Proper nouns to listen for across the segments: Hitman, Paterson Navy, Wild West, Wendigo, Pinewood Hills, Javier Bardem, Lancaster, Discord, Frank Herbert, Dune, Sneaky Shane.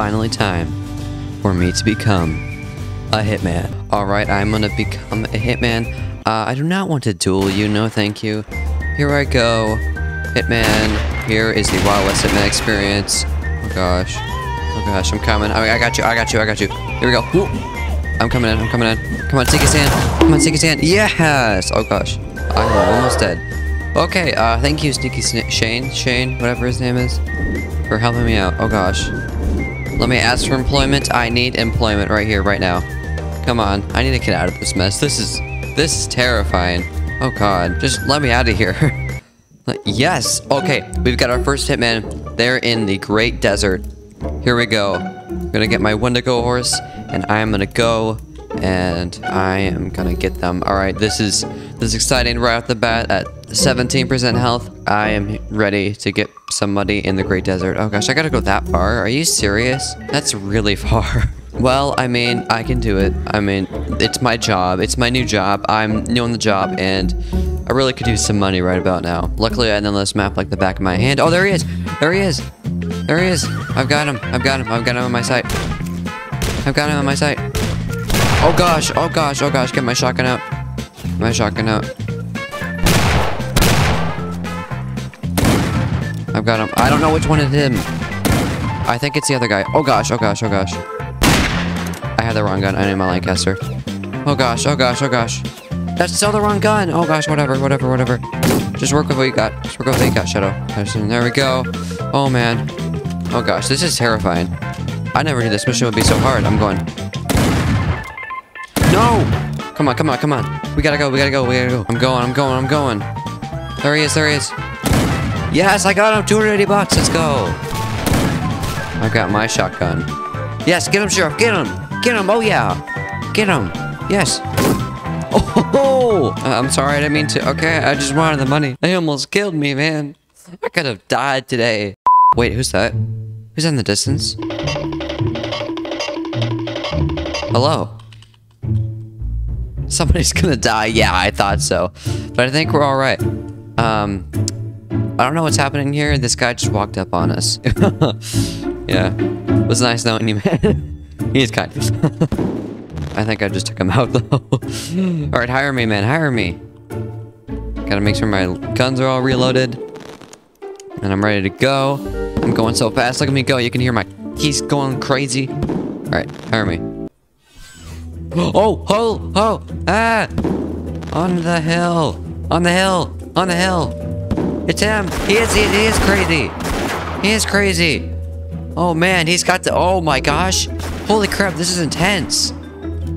finally time for me to become a hitman. Alright, I'm gonna become a hitman. I do not want to duel you, no thank you. Here I go. Hitman. Here is the Wild West Hitman experience. Oh gosh. Oh gosh, I'm coming. I got you, I got you, I got you. Here we go. Woo. I'm coming in, I'm coming in. Come on, take his hand. Come on, take his hand. Yes! Oh gosh. I'm almost dead. Okay, thank you, Sneaky Shane, whatever his name is, for helping me out. Oh gosh. Let me ask for employment. I need employment right here, right now. Come on. I need to get out of this mess. This is terrifying. Oh god. Just let me out of here. Yes! Okay, we've got our first hitman. They're in the Great Desert. Here we go. I'm gonna get my Wendigo horse, and I'm gonna go, and I am gonna get them. Alright, this is exciting right off the bat at 17% health. I am ready to get somebody in the Great Desert. Oh gosh, I gotta go that far. Are you serious? That's really far. Well, I mean, I can do it. I mean, it's my job. It's my new job. I'm new on the job, and I really could use some money right about now. Luckily, I know this map like the back of my hand. Oh, there he is! There he is! There he is! I've got him! I've got him! I've got him on my sight! I've got him on my sight! Oh gosh! Oh gosh! Oh gosh! Get my shotgun out! Get my shotgun out! I've got him. I don't know which one is him. I think it's the other guy. Oh gosh, oh gosh, oh gosh. I had the wrong gun. I need my Lancaster. Oh gosh, oh gosh, oh gosh. That's still the wrong gun. Oh gosh, whatever, whatever, whatever. Just work with what you got. Just work with what you got, Shadow. There we go. Oh man. Oh gosh, this is terrifying. I never knew this mission would be so hard. I'm going. No! Come on, come on, come on. We gotta go, we gotta go, we gotta go. I'm going, I'm going, I'm going. There he is, there he is. Yes, I got him! $280, let's go! I've got my shotgun. Yes, get him, Sheriff! Get him! Get him! Oh yeah! Get him! Yes! Oh ho ho! I'm sorry, I didn't mean to. Okay, I just wanted the money. They almost killed me, man. I could have died today. Wait, who's that? Who's in the distance? Hello? Somebody's gonna die. Yeah, I thought so. But I think we're alright. I don't know what's happening here. This guy just walked up on us. Yeah. It was nice knowing you, man. He's kind. I think I just took him out, though. Alright, hire me, man. Hire me. Gotta make sure my guns are all reloaded. And I'm ready to go. I'm going so fast. Look at me go. You can hear my keys going crazy. Alright, hire me. Oh! Oh! Oh! Ah! On the hill! On the hill! On the hill! It's him! He is crazy! He is crazy! Oh man, he's got the- oh my gosh! Holy crap, this is intense!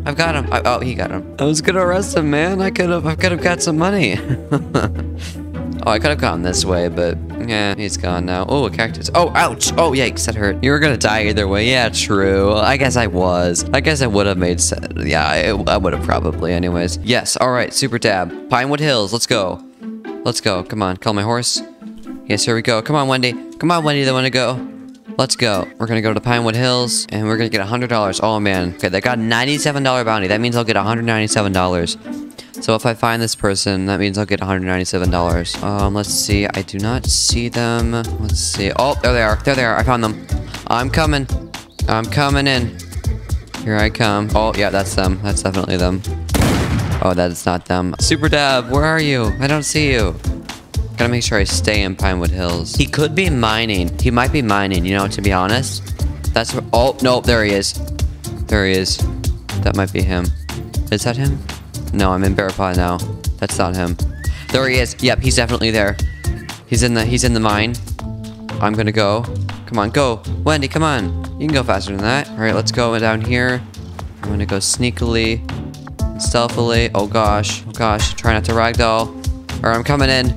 I've got him. Oh, he got him. I was gonna arrest him, man. I could've got some money. Oh, I could've gone this way, but yeah, he's gone now. Oh, a cactus. Oh, ouch! Oh, yikes, that hurt. You were gonna die either way. Yeah, true. I guess I was. I guess I would've made sense. Yeah, I would've probably anyways. Yes, alright, super dab. Pinewood Hills, let's go. Let's go. Come on. Call my horse. Yes, here we go. Come on, Wendy. Come on, Wendy. They want to go. Let's go. We're going to go to Pinewood Hills, and we're going to get $100. Oh, man. Okay, they got a $97 bounty. That means I'll get $197. So if I find this person, that means I'll get $197. Let's see. I do not see them. Let's see. Oh, there they are. There they are. I found them. I'm coming. I'm coming in. Here I come. Oh, yeah, that's them. That's definitely them. Oh, that is not them. Super Dab, where are you? I don't see you. Gotta make sure I stay in Pinewood Hills. He could be mining. He might be mining, you know, to be honest. That's what, oh, no, there he is. There he is. That might be him. Is that him? No, I'm in Bearpaw now. That's not him. There he is. Yep, he's definitely there. He's in the mine. I'm gonna go. Come on, go. Wendy, come on. You can go faster than that. All right, let's go down here. I'm gonna go sneakily. Stealthily. Oh gosh, try not to ragdoll. Alright, I'm coming in.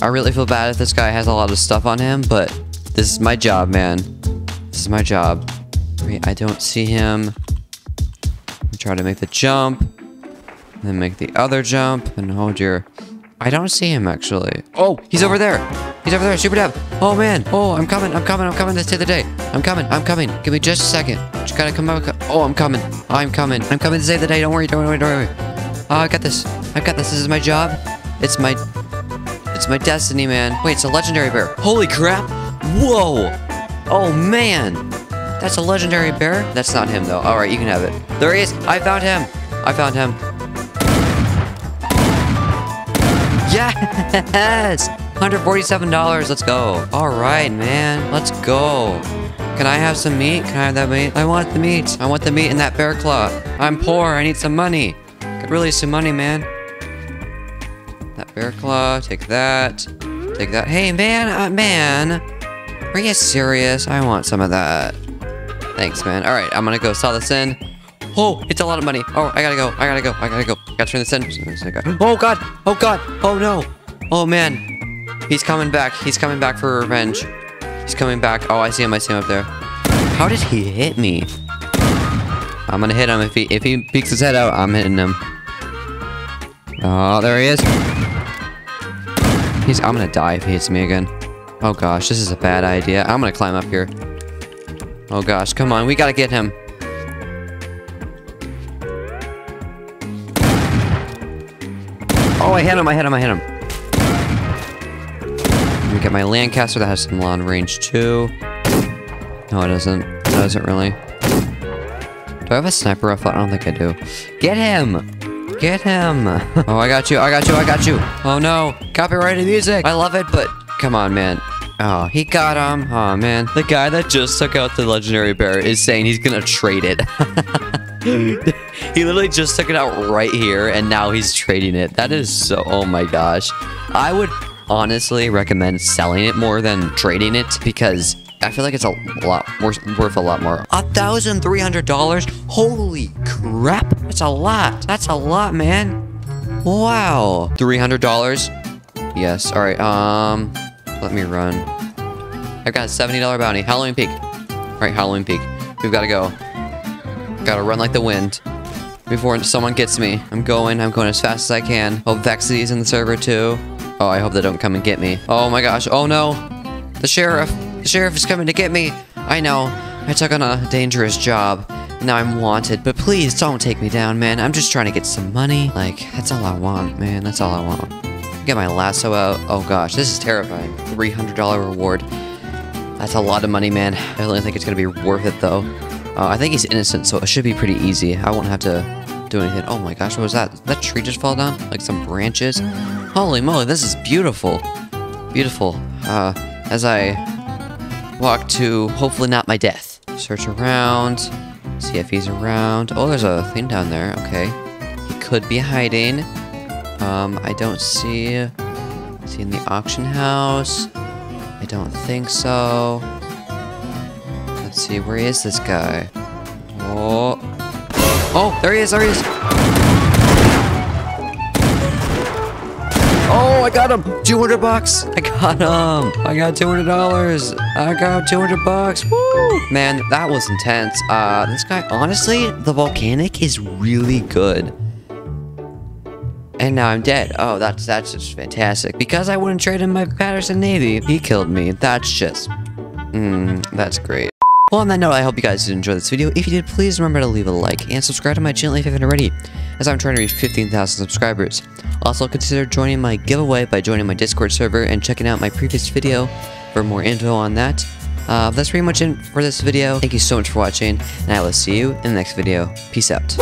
I really feel bad if this guy has a lot of stuff on him, but this is my job, man. This is my job. Wait, I don't see him. I try to make the jump, and then make the other jump, and oh dear. I don't see him, actually. Oh, he's over there. He's over there, Super Dab. Oh man, oh, I'm coming, I'm coming, I'm coming to save the day. I'm coming, I'm coming. Give me just a second. Just gotta come up. Oh, I'm coming, I'm coming. I'm coming to save the day, don't worry, don't worry, don't worry. Oh, I got this, I got this. This is my job. It's my destiny, man. Wait, it's a legendary bear. Holy crap. Whoa. Oh man. That's a legendary bear? That's not him, though. All right, you can have it. There he is. I found him. I found him. Yes! $147. Let's go. All right, man. Let's go. Can I have some meat? Can I have that meat? I want the meat. I want the meat in that bear claw. I'm poor. I need some money. Could really use some money, man. That bear claw. Take that. Take that. Hey, man. Man. Are you serious? I want some of that. Thanks, man. All right. I'm going to go sell this in. Oh, it's a lot of money. Oh, I gotta go. I gotta go. I gotta go. I gotta turn this in. Oh, God. Oh, God. Oh, no. Oh, man. He's coming back. He's coming back for revenge. He's coming back. Oh, I see him. I see him up there. How did he hit me? I'm gonna hit him. If he peeks his head out, I'm hitting him. Oh, there he is. I'm gonna die if he hits me again. Oh, gosh. This is a bad idea. I'm gonna climb up here. Oh, gosh. Come on. We gotta get him. Oh, I hit him, I hit him, I hit him. Let me get my Lancaster that has some long range too. No, it doesn't. It doesn't really. Do I have a sniper rifle? I don't think I do. Get him! Get him! Oh, I got you, I got you, I got you! Oh no! Copyrighted music! I love it, but come on, man. Oh, he got him. Oh, man. The guy that just took out the legendary bear is saying he's gonna trade it. He literally just took it out right here, and now he's trading it. That is so... Oh, my gosh. I would honestly recommend selling it more than trading it, because I feel like it's a lot more, worth a lot more. $1,300? Holy crap. That's a lot. That's a lot, man. Wow. $300? Yes. All right. Let me run. I've got a $70 bounty. Halloween Peak. All right, Halloween Peak. We've got to go. Gotta run like the wind before someone gets me. I'm going as fast as I can. Hope Vexity's in the server too. Oh, I hope they don't come and get me. Oh my gosh. Oh no. The sheriff is coming to get me. I know. I took on a dangerous job. Now I'm wanted, but please don't take me down, man. I'm just trying to get some money. Like, that's all I want, man. That's all I want. Get my lasso out. Oh gosh, this is terrifying. $300 reward. That's a lot of money, man. I don't think it's gonna be worth it though. I think he's innocent, so it should be pretty easy. I won't have to do anything. Oh my gosh, what was that? Did that tree just fall down? Like some branches? Holy moly, this is beautiful. Beautiful. As I walk to, hopefully not my death. Search around. See if he's around. Oh, there's a thing down there. Okay. He could be hiding. I don't see... Is he in the auction house? I don't think so. Let's see, where is this guy? Oh, oh, there he is, there he is. Oh, I got him. 200 bucks. I got him. I got $200. I got 200 bucks. Woo! Man, that was intense. This guy, honestly, the volcanic is really good. And now I'm dead. Oh, that's just fantastic. Because I wouldn't trade him my Paterson Navy, he killed me. That's just, that's great. Well, on that note, I hope you guys did enjoy this video. If you did, please remember to leave a like and subscribe to my channel if you haven't already, as I'm trying to reach 15,000 subscribers. Also, consider joining my giveaway by joining my Discord server and checking out my previous video for more info on that. That's pretty much it for this video. Thank you so much for watching, and I will see you in the next video. Peace out.